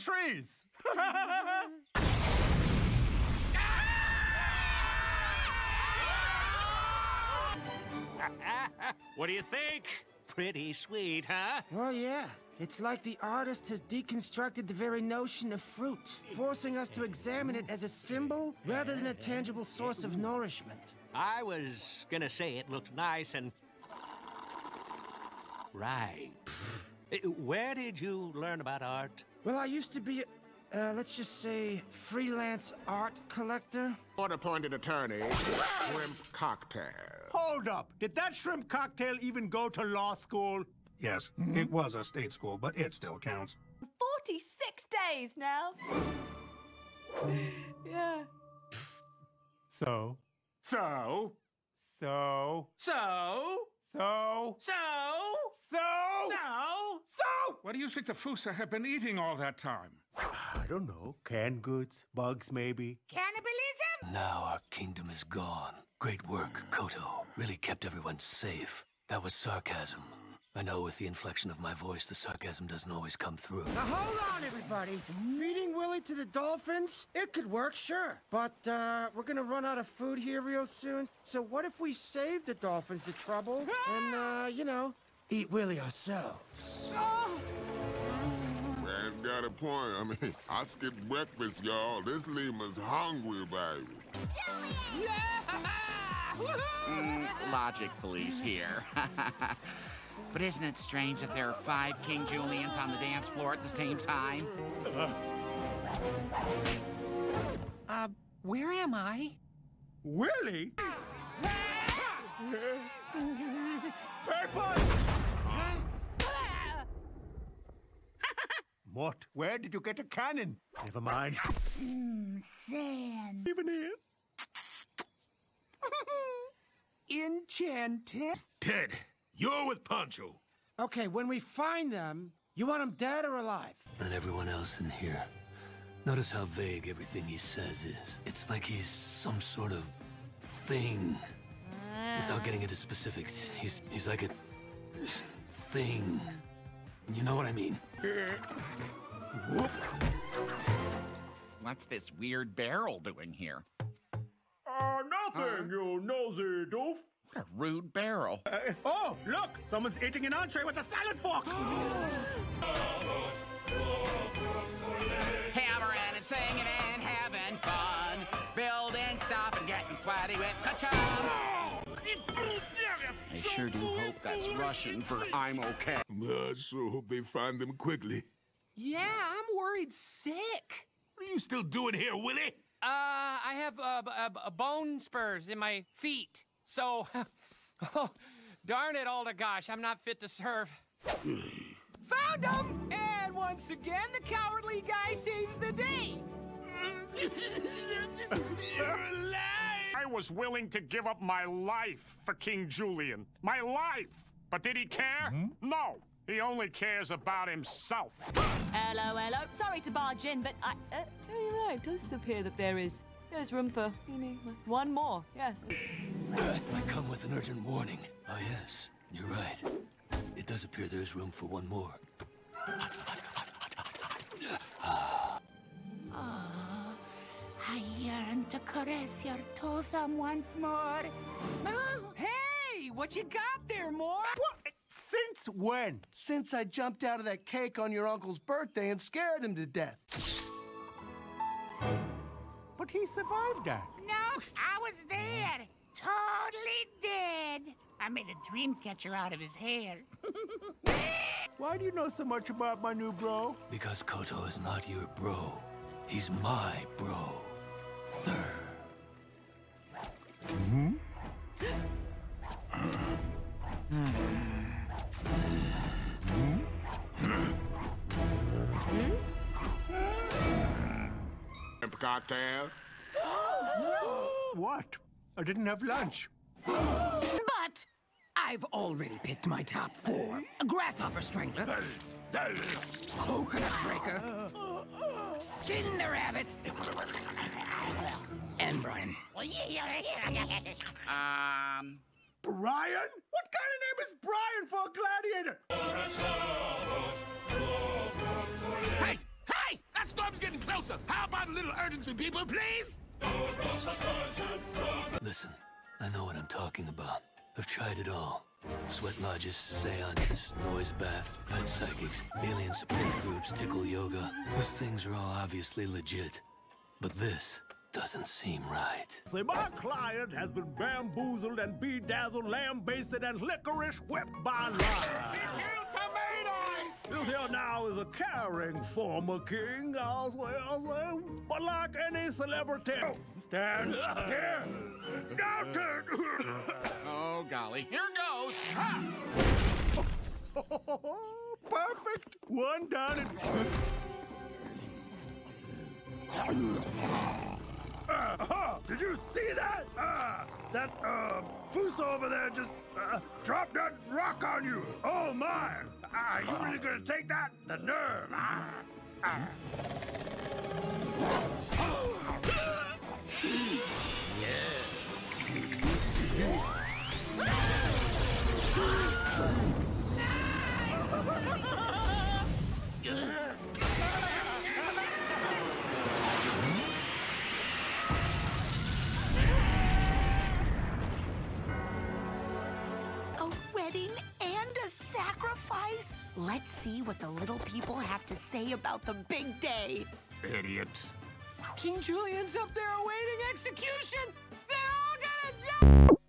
trees! What do you think? Pretty sweet, huh? Well, yeah. It's like the artist has deconstructed the very notion of fruit, forcing us to examine it as a symbol rather than a tangible source of nourishment. I was gonna say it looked nice and... Right. Where did you learn about art? Well, I used to be a, let's just say, freelance art collector. Court appointed attorney, shrimp cocktail. Hold up, did that shrimp cocktail even go to law school? Yes, it was a state school, but it still counts. 46 days now. Yeah. So. So. So. So. So. So. So. So. So. What do you think the Fusa have been eating all that time? I don't know. Canned goods, bugs, maybe. Cannibalism? Now our kingdom is gone. Great work, Koto. Really kept everyone safe. That was sarcasm. I know with the inflection of my voice, the sarcasm doesn't always come through. Now hold on, everybody. Feeding Willie to the dolphins? It could work, sure. But we're gonna run out of food here real soon. So what if we save the dolphins the trouble and, you know, eat Willie ourselves? Oh. Man's got a point. I mean, I skipped breakfast, y'all. This lemur's hungry, baby. Yeah! Logic police here. But isn't it strange that there are 5 King Julians on the dance floor at the same time? Where am I? Willie? Purple! Mort, where did you get a cannon? Never mind. Sand. Even here? Enchanted. Ted. You're with Pancho. Okay, when we find them, you want them dead or alive? And everyone else in here. Notice how vague everything he says is. It's like he's some sort of thing. Without getting into specifics, he's like a thing. You know what I mean? Whoop. What's this weird barrel doing here? Nothing, you nosy doof. What a rude barrel. Oh, look! Someone's eating an entree with a salad fork! Hammering and singing and having fun. Building stuff and getting sweaty with the chums. I sure do hope that's Russian for I'm okay. I sure hope they find them quickly. Yeah, I'm worried sick. What are you still doing here, Willie? I have bone spurs in my feet. So, oh, darn it all to gosh, I'm not fit to serve. Found him! And once again, the cowardly guy saves the day! You're alive! I was willing to give up my life for King Julian. My life! But did he care? No. He only cares about himself. Hello, hello. Sorry to barge in, but I... it does appear that there's room for one more, yeah. I come with an urgent warning. Oh, yes, you're right. It does appear there is room for one more. Oh, I yearn to caress your toesome once more. Oh. Hey, what you got there, Mort? What? Since when? Since I jumped out of that cake on your uncle's birthday and scared him to death. But he survived that. No, I was there. Totally dead. I made a dream catcher out of his hair. Why do you know so much about my new bro? Because Koto is not your bro. He's my bro. Third. Cocktail. What? I didn't have lunch. But I've already picked my top 4. A grasshopper strangler. Coconut breaker. Skin the rabbit. And Brian. Brian? What kind of name is Brian for a gladiator? Hey! Hey! storm's getting closer. How about a little urgency, people, please? Listen, I know what I'm talking about. I've tried it all. Sweat lodges, seances, noise baths, pet psychics, alien support groups, tickle yoga. Those things are all obviously legit. But this doesn't seem right. See, my client has been bamboozled and bedazzled, lambasted, and licorice whipped by lies. This here now is a caring former king, I'll say, but like any celebrity, stand here. Now turn. Oh, golly. Here goes. Ha! Perfect. One down and... Did you see that? That Fusa over there just dropped that rock on you. Oh, my. Are you really going to take that? The nerve. Let's see what the little people have to say about the big day. Idiot. King Julian's up there awaiting execution. They're all gonna die!